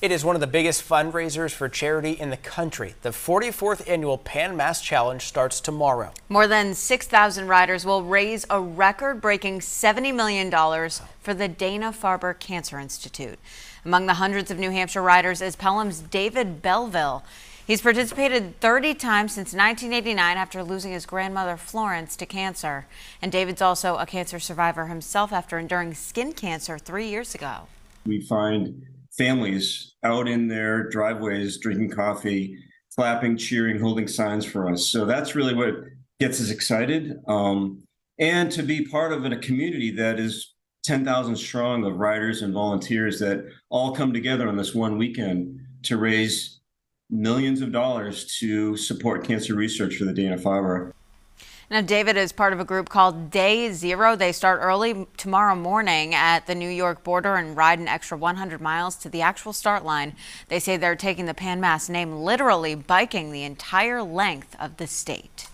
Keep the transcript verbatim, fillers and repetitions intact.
It is one of the biggest fundraisers for charity in the country. The forty-fourth annual Pan Mass Challenge starts tomorrow. More than six thousand riders will raise a record-breaking seventy million dollars for the Dana-Farber Cancer Institute. Among the hundreds of New Hampshire riders is Pelham's David Belleville. He's participated thirty times since nineteen eighty-nine after losing his grandmother Florence to cancer. And David's also a cancer survivor himself after enduring skin cancer three years ago. We find families out in their driveways, drinking coffee, clapping, cheering, holding signs for us. So that's really what gets us excited. Um, and to be part of a community that is ten thousand strong of riders and volunteers that all come together on this one weekend to raise millions of dollars to support cancer research for the Dana-Farber. Now, David is part of a group called Day Zero. They start early tomorrow morning at the New York border and ride an extra one hundred miles to the actual start line. They say they're taking the Pan Mass name literally, biking the entire length of the state.